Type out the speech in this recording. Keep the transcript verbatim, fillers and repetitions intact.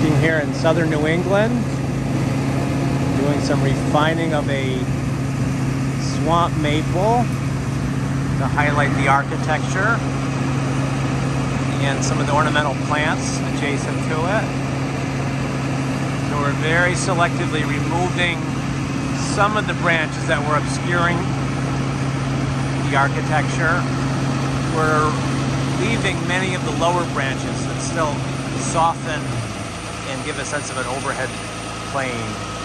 working here in southern New England, doing some refining of a swamp maple to highlight the architecture and some of the ornamental plants adjacent to it. So we're very selectively removing some of the branches that were obscuring the architecture. We're leaving many of the lower branches that still soften and give a sense of an overhead plane.